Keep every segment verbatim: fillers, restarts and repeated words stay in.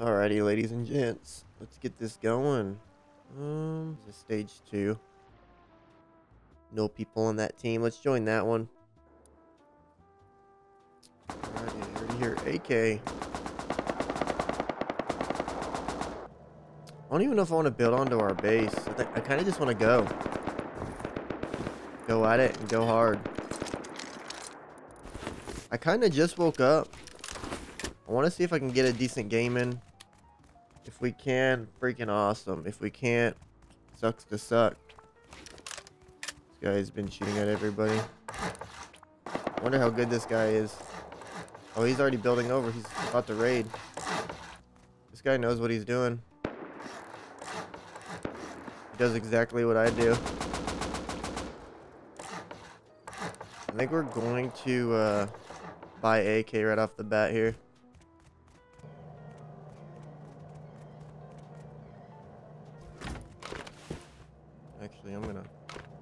Alrighty, ladies and gents, let's get this going. Um, this is stage two. No people on that team. Let's join that one. Alrighty, already here. A K. I don't even know if I want to build onto our base. I, I kind of just want to go. Go at it and go hard. I kind of just woke up. I want to see if I can get a decent game in. If we can, freaking awesome. If we can't, sucks to suck. This guy's been shooting at everybody. I wonder how good this guy is. Oh, he's already building over. He's about to raid. This guy knows what he's doing. He does exactly what I do. I think we're going to uh, buy A K right off the bat here. Actually, I'm gonna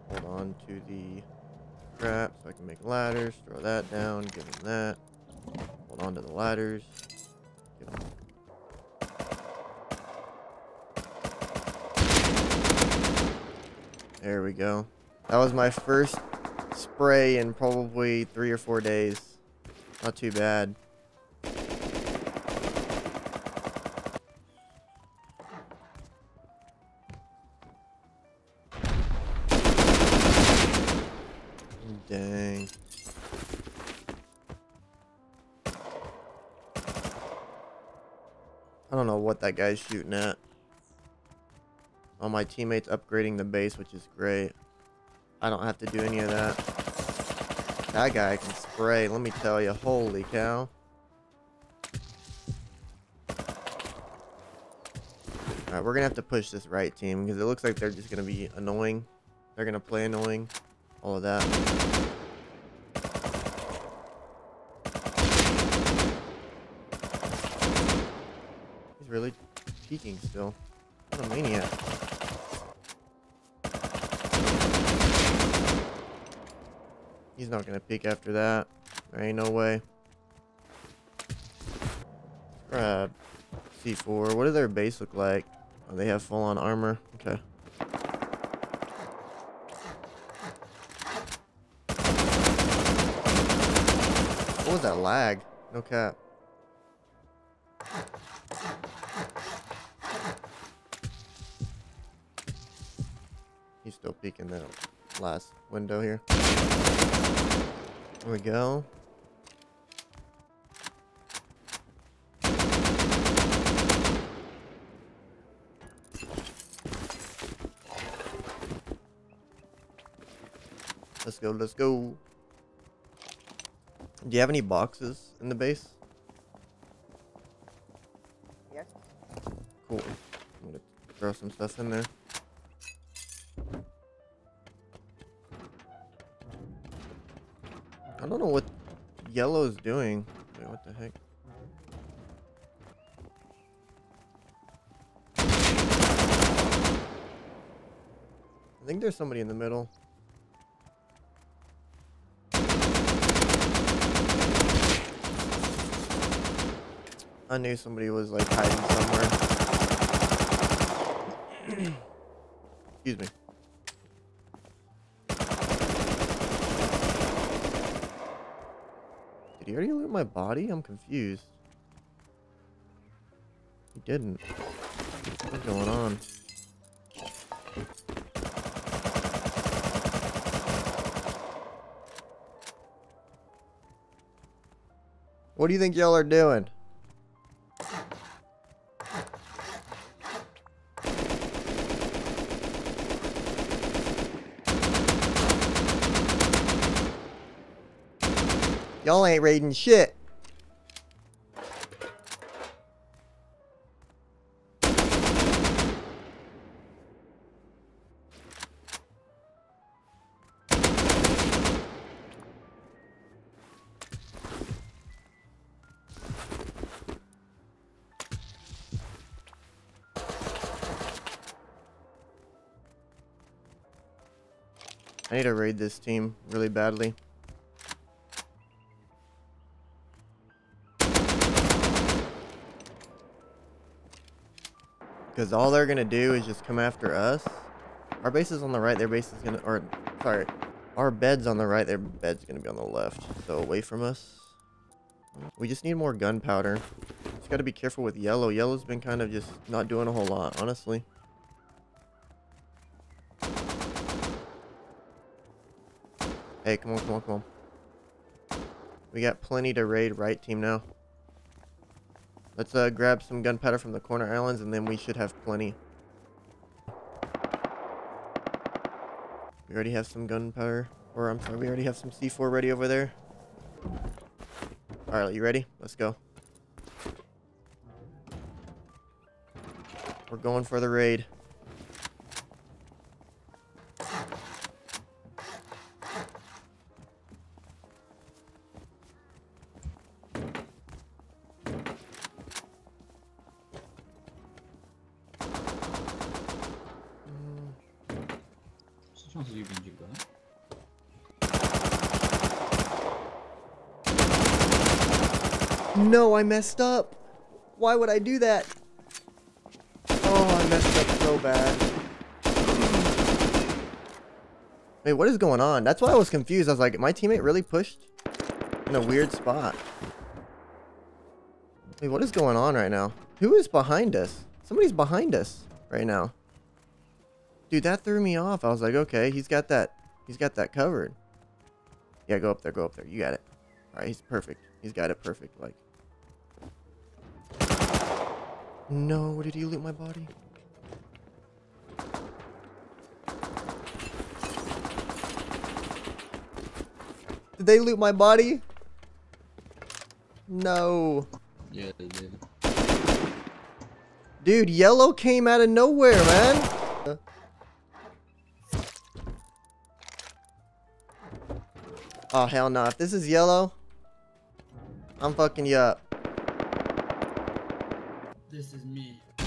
hold on to the crap so I can make ladders. Throw that down, give him that. Hold on to the ladders. Give him... There we go. That was my first spray in probably three or four days. Not too bad. Dang. I don't know what that guy's shooting at. All my teammates upgrading the base, which is great. I don't have to do any of that. That guy can spray, let me tell you. Holy cow. Alright, we're going to have to push this right team because it looks like they're just going to be annoying. They're going to play annoying. All of that. He's really peeking still. What a maniac. He's not gonna peek after that. There ain't no way. Grab C four. What does their base look like? Oh, they have full-on armor. Okay. What was that lag? No cap. He's still peeking that last window here. There we go. Let's go, let's go. Do you have any boxes in the base? Yes. Cool. I'm gonna throw some stuff in there. I don't know what yellow's doing. Wait, what the heck? I think there's somebody in the middle. I knew somebody was like hiding somewhere. Excuse me. Did he already loot my body? I'm confused. He didn't. What's going on? What do you think y'all are doing? Y'all ain't raiding shit. I need to raid this team really badly. Because all they're going to do is just come after us. Our base is on the right. Their base is going to... Or, sorry. Our bed's on the right. Their bed's going to be on the left. So, away from us. We just need more gunpowder. Just got to be careful with yellow. Yellow's been kind of just not doing a whole lot, honestly. Hey, come on, come on, come on. We got plenty to raid right team now. Let's uh, grab some gunpowder from the corner islands, and then we should have plenty. We already have some gunpowder. Or, I'm sorry, we already have some C four ready over there. Alright, you ready? Let's go. We're going for the raid. No, I messed up. Why would I do that? Oh, I messed up so bad. Wait, what is going on? That's why I was confused. I was like, my teammate really pushed in a weird spot. Wait, what is going on right now? Who is behind us? Somebody's behind us right now. Dude, that threw me off. I was like, okay, he's got that. He's got that covered. Yeah, go up there, go up there. You got it. All right, he's perfect. He's got it perfect, like. No, did he loot my body? Did they loot my body? No. Yeah, they did. Dude, yellow came out of nowhere, man. Oh, hell no. If this is yellow, I'm fucking you up. This is me. The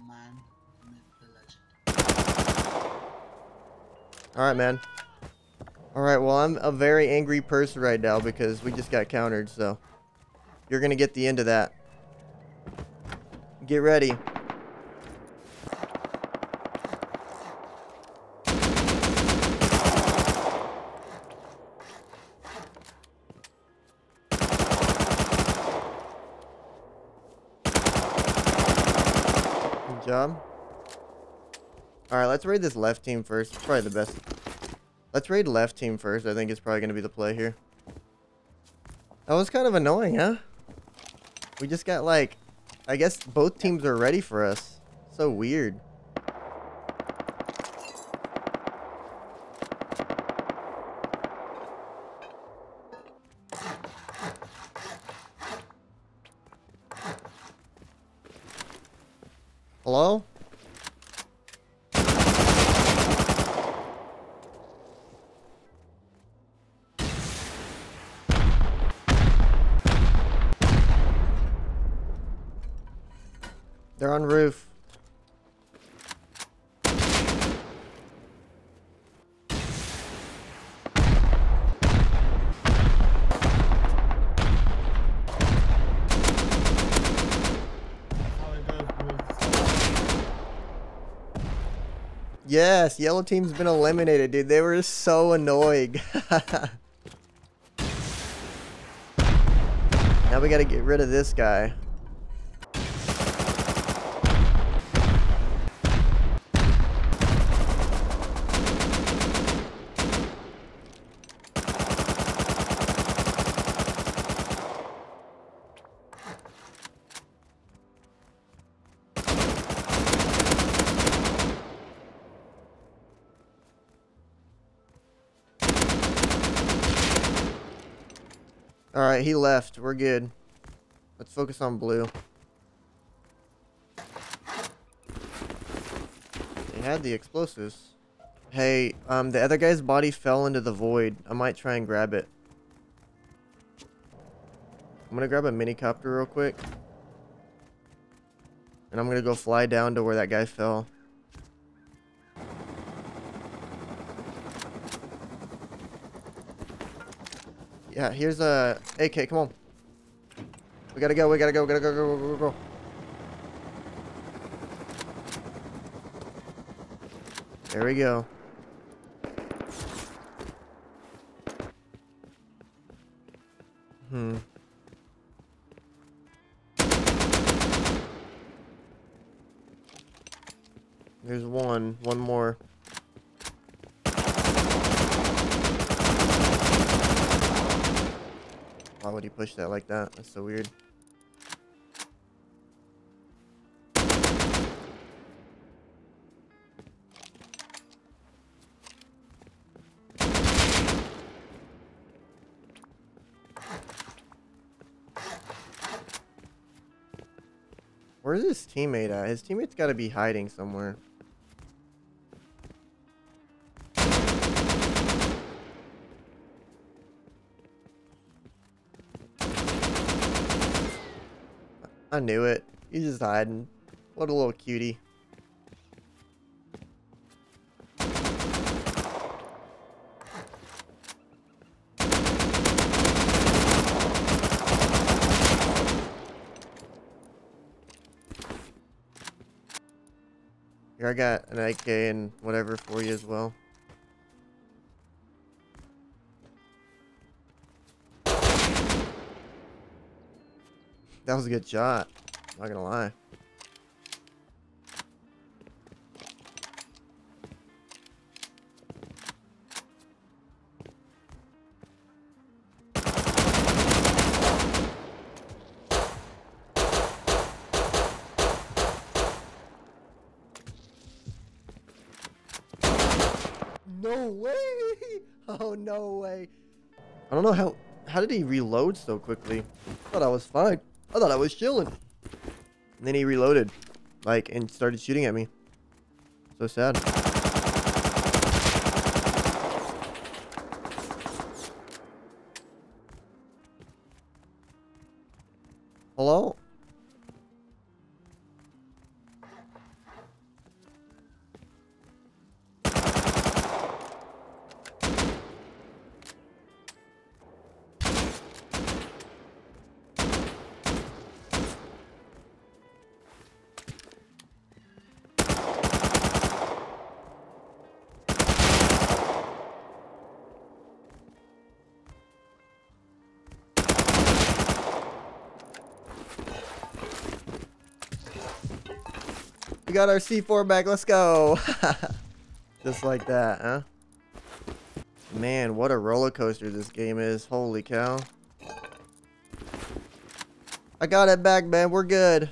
man, the myth, the legend. Alright, man. Alright, well, I'm a very angry person right now because we just got countered, so you're gonna get the end of that. Get ready. Job. All right, let's raid this left team first. It's probably the best. Let's raid left team first. I think it's probably going to be the play here. That was kind of annoying, huh? We just got like, I guess both teams are ready for us. So weird. Hello? They're on roof. Yes, yellow team's been eliminated, dude. They were so annoying. Now we gotta get rid of this guy. Alright, he left. We're good. Let's focus on blue. They had the explosives. Hey, um, the other guy's body fell into the void. I might try and grab it. I'm gonna grab a minicopter real quick. And I'm gonna go fly down to where that guy fell. Yeah, here's a A K. Come on. We gotta go. We gotta go. We gotta go. Go. Go. Go. Go. There we go. Hmm. There's one. One more. Why would he push that like that? That's so weird. Where's his teammate at? His teammate's got to be hiding somewhere. I knew it. He's just hiding. What a little cutie. Here, I got an A K and whatever for you as well. That was a good shot. Not gonna lie. No way! Oh, no way. I don't know how... How did he reload so quickly? I thought I was fine. I thought I was chilling. And then he reloaded, like, and started shooting at me. So sad. Hello? We got our C four back. Let's go. Just like that, huh? Man, what a roller coaster this game is. Holy cow. I got it back, man. We're good.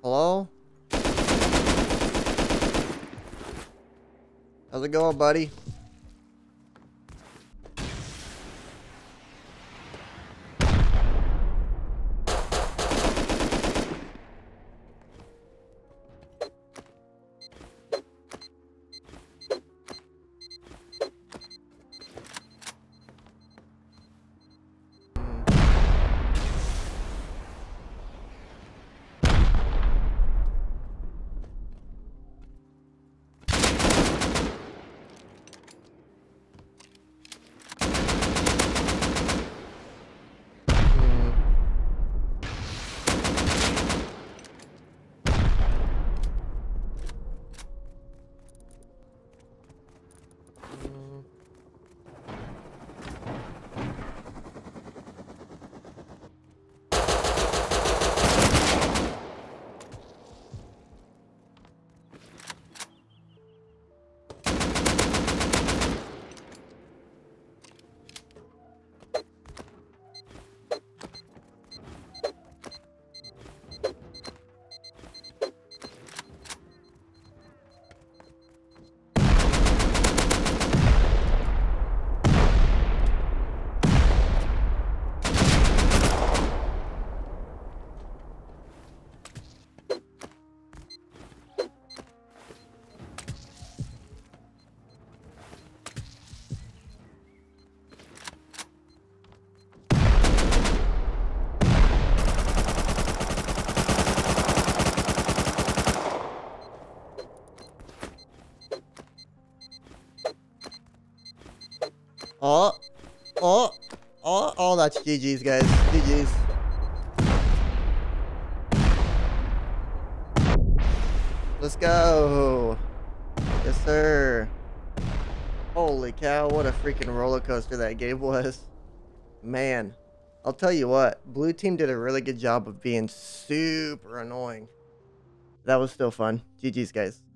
Hello? How's it going, buddy? Oh, oh, oh, oh, that's G G's, guys. G G's. Let's go. Yes, sir. Holy cow, what a freaking roller coaster that game was. Man, I'll tell you what, Blue Team did a really good job of being super annoying. That was still fun. G G's, guys.